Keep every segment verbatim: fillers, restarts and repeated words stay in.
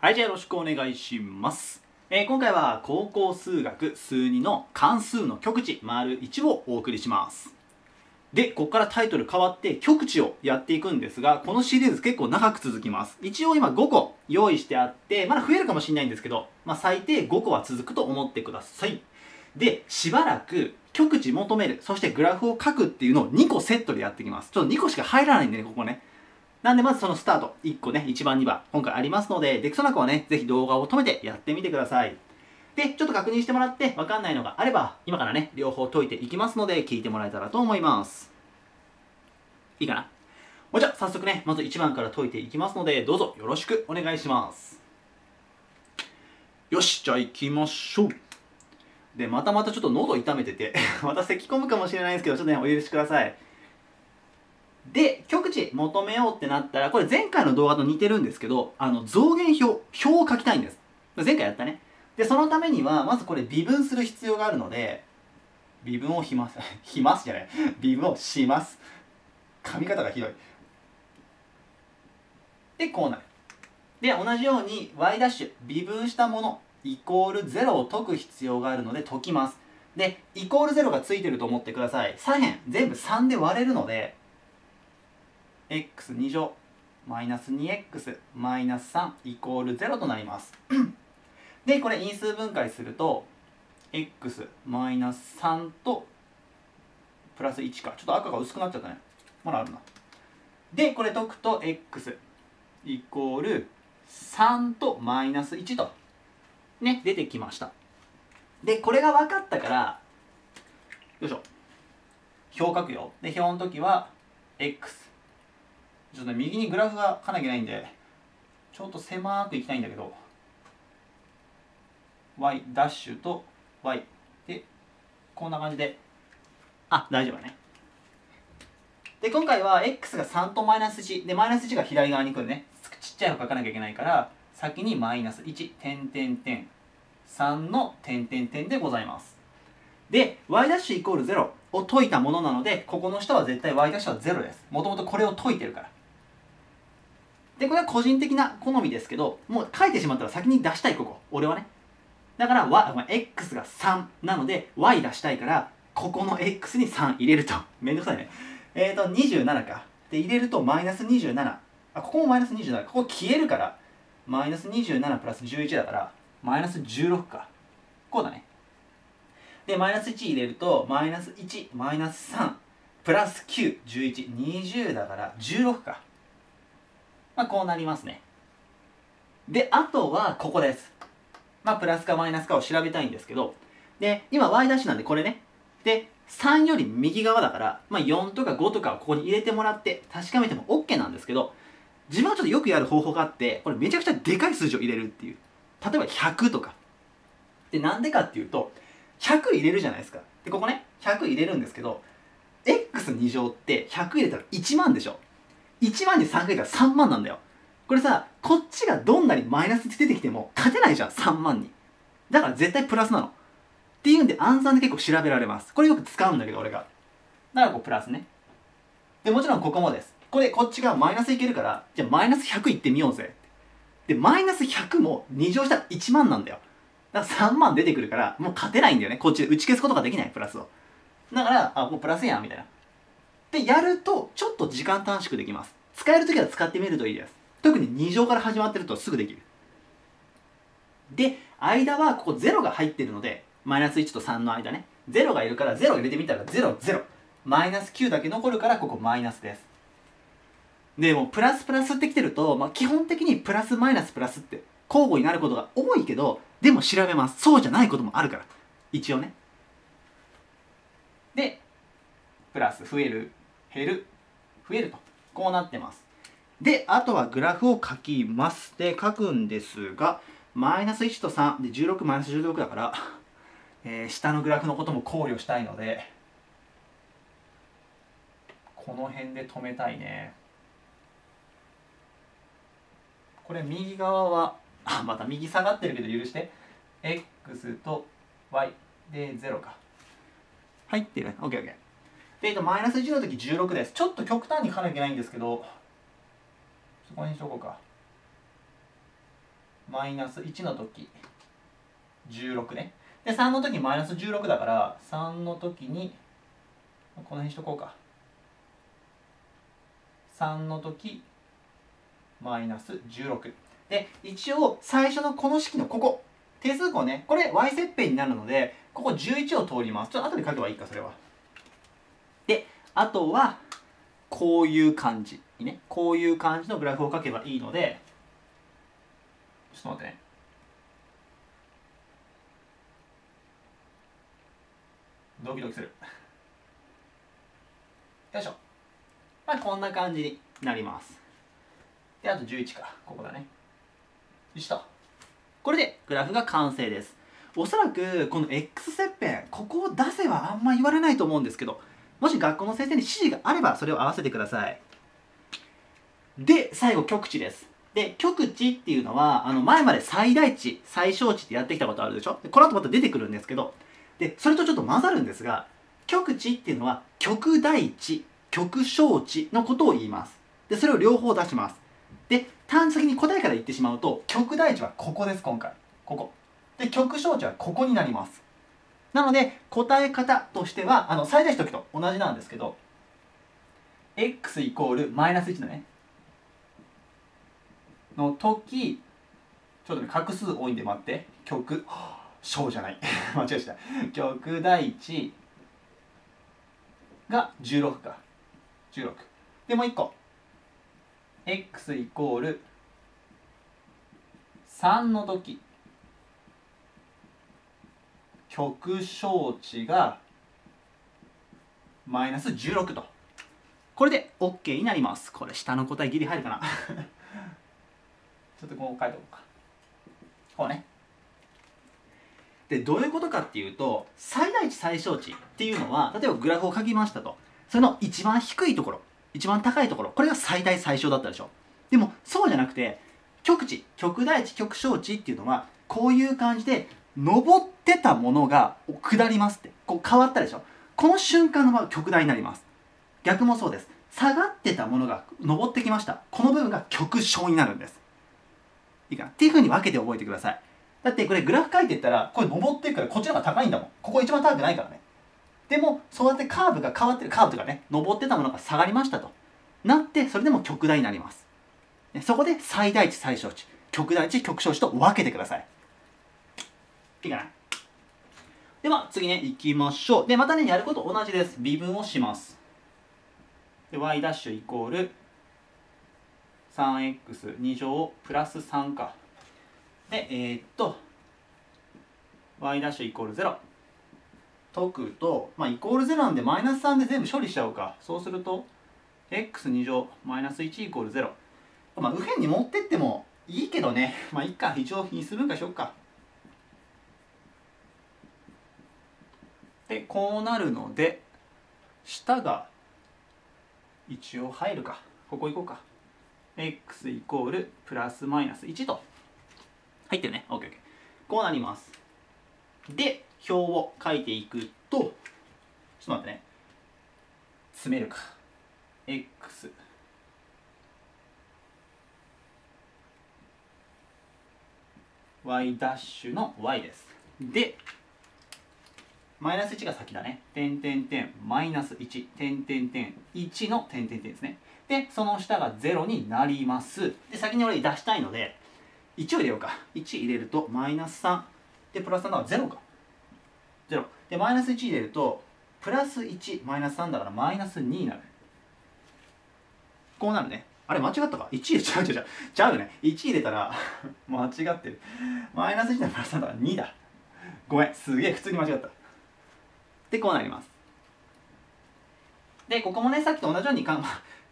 はい、じゃあよろしくお願いします。えー、今回は高校数学すうにの関数の極値 まるいち をお送りします。で、ここからタイトル変わって極値をやっていくんですが、このシリーズ結構長く続きます。一応今ごこ用意してあって、まだ増えるかもしれないんですけど、まあ、最低ごこは続くと思ってください。で、しばらく極値求める、そしてグラフを書くっていうのをにこセットでやっていきます。ちょっとにこしか入らないんでね、ここね。なんでまずそのスタート、いっこね、いちばんにばん、今回ありますので、できそうな子はね、ぜひ動画を止めてやってみてください。で、ちょっと確認してもらって、わかんないのがあれば、今からね、両方解いていきますので、聞いてもらえたらと思います。いいかな？じゃあ、早速ね、まずいちばんから解いていきますので、どうぞよろしくお願いします。よし、じゃあ行きましょう。で、またまたちょっと喉痛めてて、また咳込むかもしれないんですけど、ちょっとね、お許しください。で、極値求めようってなったら、これ前回の動画と似てるんですけど、あの、増減表、表を書きたいんです。前回やったね。で、そのためには、まずこれ微分する必要があるので、微分をします。しますじゃない。微分をします。噛み方がひどい。で、こうなる。で、同じように y' 微分したもの、イコールゼロを解く必要があるので解きます。で、イコールゼロがついてると思ってください。左辺、全部さんで割れるので、x 乗マイナス にエックス マイナスさんイコールゼロとなります。で、これ因数分解すると x マイナスさんとプラスいちか。ちょっと赤が薄くなっちゃったね。まだあるな。で、これ解くと x イコールさんとマイナスいちと、ね、出てきました。で、これが分かったから、よいしょ。表書くよ。で、表の時は x。ちょっとね、右にグラフが書かなきゃいけないんで、ちょっと狭くいきたいんだけど、y' と y で、こんな感じで、あ、大丈夫だね。で、今回は x がさんとマイナスいち、で、マイナスいちが左側に来るね、ちっちゃい方書かなきゃいけないから、先にマイナスいち、点点点、さんの点点点でございます。で、y' イコールゼロを解いたものなので、ここの下は絶対 y' はゼロです。もともとこれを解いてるから。で、これは個人的な好みですけど、もう書いてしまったら先に出したい、ここ。俺はね。だから、y、x がさんなので、y 出したいから、ここの x にさん入れると。めんどくさいね。えっと、にじゅうななか。で、入れると、マイナスにじゅうなな。あ、ここもマイナスにじゅうなな。ここ消えるから、マイナスにじゅうななプラスじゅういちだから、マイナスじゅうろくか。こうだね。で、マイナスいち入れると、マイナスいち、マイナスさん、プラスきゅう、じゅういち、にじゅうだから、じゅうろくか。まあ、こうなりますね。で、あとはここです。まあ、プラスかマイナスかを調べたいんですけど、で、今 y' なんでこれね。で、さんより右側だから、まあ、よんとかごとかをここに入れてもらって確かめても OK なんですけど、自分はちょっとよくやる方法があって、これめちゃくちゃでかい数字を入れるっていう。例えばひゃくとか。で、なんでかっていうと、ひゃく入れるじゃないですか。で、ここね、ひゃく入れるんですけど、エックス 乗ってひゃく入れたらいちまんでしょ。いちまんにさんかけたらさんまんなんだよ。これさ、こっちがどんなにマイナスで出てきても勝てないじゃん、さんまんに。だから絶対プラスなの。っていうんで暗算で結構調べられます。これよく使うんだけど、俺が。だからこうプラスね。で、もちろんここもです。これ、こっちがマイナスいけるから、じゃあマイナスひゃくいってみようぜ。で、マイナスひゃくもに乗したらいちまんなんだよ。だからさんまん出てくるから、もう勝てないんだよね。こっちで打ち消すことができない、プラスを。だから、あ、もうプラスやん、みたいな。で、やると、ちょっと時間短縮できます。使えるときは使ってみるといいです。特にに乗から始まってるとすぐできる。で、間はここゼロが入ってるので、マイナスいちとさんの間ね。ゼロがいるからゼロ入れてみたらゼロ、ゼロ。マイナスきゅうだけ残るから、ここマイナスです。で、もうプラスプラスってきてると、まあ、基本的にプラスマイナスプラスって交互になることが多いけど、でも調べます。そうじゃないこともあるから。一応ね。で、プラス増える。減る、増えると。こうなってます。で、あとはグラフを書きます。で、書くんですが、マイナスいちとさんでじゅうろくマイナスじゅうろくだから、えー、下のグラフのことも考慮したいので、この辺で止めたいね。これ右側は、あ、また右下がってるけど許して。x と y でゼロか。入ってるね。オーケーオーケー。で、えっと、マイナスいちの時じゅうろくです。ちょっと極端に書かなきゃいけないんですけど、そこにしとこうか。マイナスいちの時じゅうろくね。でさんの時マイナスじゅうろくだからさんの時にこの辺しとこうか。さんの時マイナスじゅうろくで、一応最初のこの式のここ定数項ね、これ y 切片になるのでここじゅういちを通ります。ちょっと後で書けばいいかそれは。であとはこういう感じね、こういう感じのグラフを書けばいいので、ちょっと待ってね。ドキドキする。よいしょ。まあこんな感じになります。で、あとじゅういちか。ここだね。よいしょ。これでグラフが完成です。おそらくこの x 切片、ここを出せはあんま言われないと思うんですけど、もし学校の先生に指示があればそれを合わせてください。で、最後極値です。で、極値っていうのは、あの前まで最大値、最小値ってやってきたことあるでしょ。でこの後また出てくるんですけど、でそれとちょっと混ざるんですが、極値っていうのは極大値、極小値のことを言います。でそれを両方出します。で端的に答えから言ってしまうと、極大値はここです。今回ここで、極小値はここになります。なので答え方としてはあの最大値の時と同じなんですけど、 x イコールマイナスいちのねの時、ちょっと画数多いんで待って、極小じゃない間違えした。極大値がじゅうろくか。じゅうろくでもういっこ x イコールさんの時極小値がマイナスじゅうろくと、これで OK になります。これ下の答えギリ入るかなちょっとこう書いておこうか。こうね。でどういうことかっていうと、最大値最小値っていうのは、例えばグラフを書きましたと、それの一番低いところ一番高いところ、これが最大最小だったでしょ。でもそうじゃなくて、極値極大値極小値っていうのはこういう感じで上ってたものが下りますって、こう変わったでしょ。この瞬間の場合極大になります。逆もそうです。下がってたものが上ってきました、この部分が極小になるんです。いいかなっていうふうに分けて覚えてください。だってこれグラフ書いてったら、これ上っていくからこっちの方が高いんだもん。ここ一番高くないからね。でもそうやってカーブが変わってる、カーブとかね、上ってたものが下がりましたとなって、それでも極大になります。そこで最大値最小値、極大値極小値と分けてください。いいかな。では次ね、いきましょう。でまたね、やること同じです。微分をします。で y' イコール さんエックスに 乗プラスさんか。で、えー、っと、y' イコールゼロ。解くと、まあ、イコールゼロなんで、マイナスさんで全部処理しちゃおうか。そうすると、x 乗マイナスいちイコールゼロ。まあ、右辺に持ってってもいいけどね。まあ、いっか。一応、因数分解しよっか。で、こうなるので、下が一応入るか。ここ行こうか。x イコールプラスマイナスいちと。入ってるね。オッケーオッケー。こうなります。で、表を書いていくと、ちょっと待ってね。詰めるか。x y' の y です。で、マイナスいちが先だね。点点点マイナスいち点点点いちの点点点ですね。で、その下がゼロになります。で、先に俺出したいので、いちを入れようか。いち入れるとマイナスさんでプラスさんだからゼロか。ゼロでマイナスいち入れるとプラスいちマイナスさんだからマイナスにになる。こうなるね。あれ間違ったか。いち入れちゃうちゃうちゃうね。いち入れたら間違ってる。マイナスいちだプラスさんだからにだ。ごめん、すげえ普通に間違った。でこうなります。でここもね、さっきと同じようにかん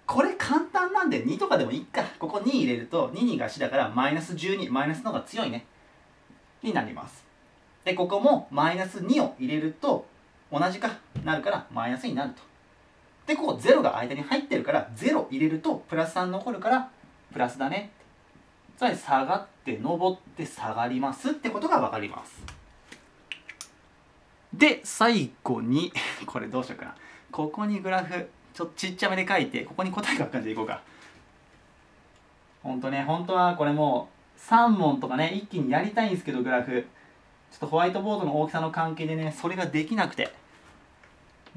これ簡単なんでにとかでもいいか。ここに入れるとににがよんだからマイナスじゅうに、マイナスの方が強いねになります。でここもマイナスにを入れると同じかなるからマイナスになると。でここゼロが間に入ってるからゼロ入れるとプラスさん残るからプラスだね。つまり下がって上って下がりますってことが分かります。で最後にこれどうしようかな。ここにグラフちょっとちっちゃめで書いて、ここに答え書く感じでいこうか。ほんとね、ほんとはこれもうさん問とかね、一気にやりたいんですけど、グラフ。ちょっとホワイトボードの大きさの関係でね、それができなくて、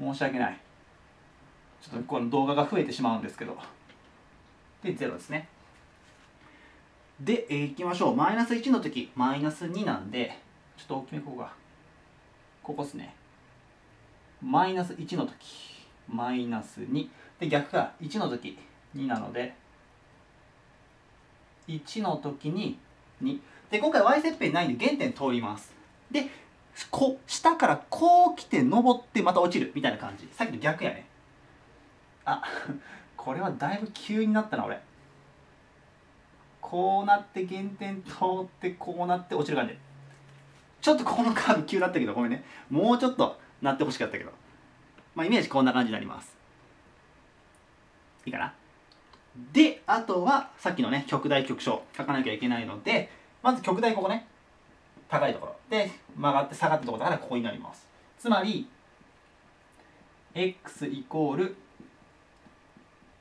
申し訳ない。ちょっとこの動画が増えてしまうんですけど。で、ゼロですね。で、えー、いきましょう。マイナスいちの時、マイナスになんで、ちょっと大きめここが、ここですね。マイナスいちの時、マイナスに。で、逆がいちの時、になので、いちの時にに。で、今回 y 切片ないんで原点通ります。で、こ下からこう来て登ってまた落ちるみたいな感じ。さっきと逆やね。あ、これはだいぶ急になったな、俺。こうなって原点通ってこうなって落ちる感じ。ちょっとこのカーブ急だったけど、ごめんね。もうちょっとなってほしかったけど。まあ、イメージこんな感じになります。いいかな。で、あとはさっきのね、極大極小書かなきゃいけないので、まず極大ここね、高いところで曲がって下がったところだからここになります。つまり x イコール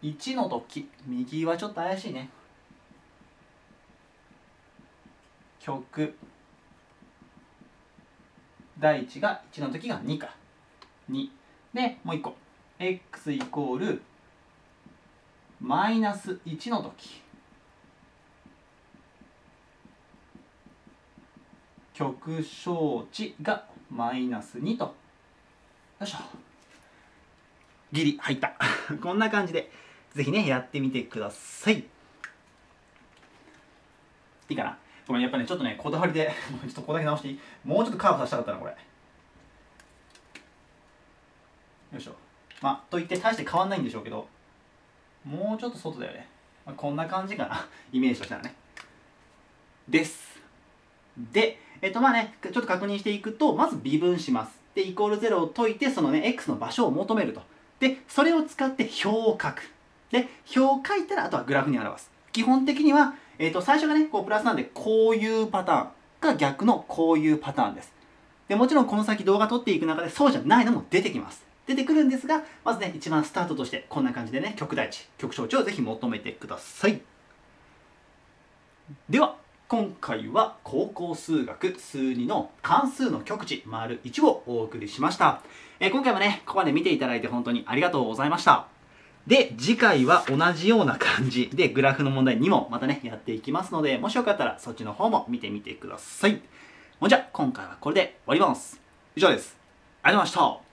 いちの時、右はちょっと怪しいね、極大値がいちの時がにかにで、もういっこ x イコールマイナスいちの時、極小値がマイナスにと。よいしょ。ギリ入った。こんな感じで、ぜひね、やってみてください。いいかな。ごめん、やっぱね、ちょっとね、こだわりで、ちょっとここだけ直していい？もうちょっとカーブさせたかったな、これ。よいしょ。まあ、といって、大して変わんないんでしょうけど、もうちょっと外だよね。まあ、こんな感じかな。イメージとしたらね。です。で、えっとまあね、ちょっと確認していくと、まず微分します。で、イコールゼロを解いて、そのね、x の場所を求めると。で、それを使って表を書く。で、表を書いたら、あとはグラフに表す。基本的には、えっと、最初がね、こうプラスなんで、こういうパターンが逆のこういうパターンです。で、もちろんこの先動画撮っていく中で、そうじゃないのも出てきます。出てくるんですが、まずね、一番スタートとして、こんな感じでね、極大値、極小値をぜひ求めてください。では、今回は高校数学数にの関数の極値 ① をお送りしました。えー、今回もね、ここまで見ていただいて本当にありがとうございました。で、次回は同じような感じでグラフの問題にもまたね、やっていきますので、もしよかったらそっちの方も見てみてください。ほんじゃ、今回はこれで終わります。以上です。ありがとうございました。